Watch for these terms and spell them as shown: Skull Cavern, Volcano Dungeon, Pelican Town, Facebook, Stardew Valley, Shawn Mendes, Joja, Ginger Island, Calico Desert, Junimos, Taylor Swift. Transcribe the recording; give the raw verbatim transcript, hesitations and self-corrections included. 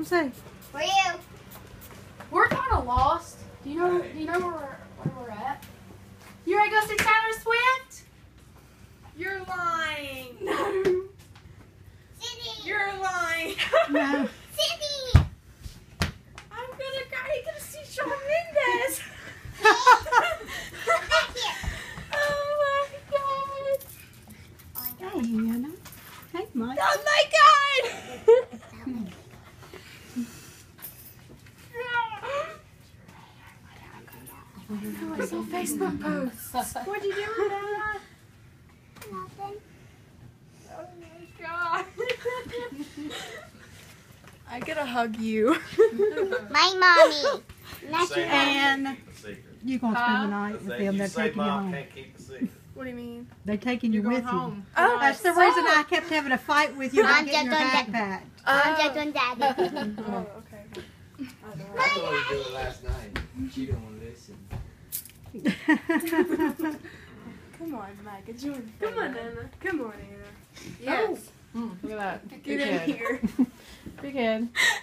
Come say. Where you? We're kind of lost. Do you know? Right. Do you know where we're, where we're at? You ready to go see Taylor Swift? You're lying. No. Sydney. You're lying. No. Sydney. I'm gonna go. I'm gonna see Shawn Mendes. Oh my God. Hey, Anna. Hey, Mike. Oh my God. No, I saw Facebook posts. What'd you do with that? Nothing. Oh my God. I gotta hug you. My mommy. Not you, Anne. You're going to spend the night with them. They're taking you home. Can't keep the secret. What do you mean? They're taking you with you. Oh, that's the reason I kept having a fight with you about getting your backpack. I'm just on Daddy. Oh, okay. I thought we were doing it last night. She didn't want to listen. Come on, Micah. Jordan. Come on, Anna. Come on, Anna. Yes. Oh. Mm, look at that. Get in here. Big head.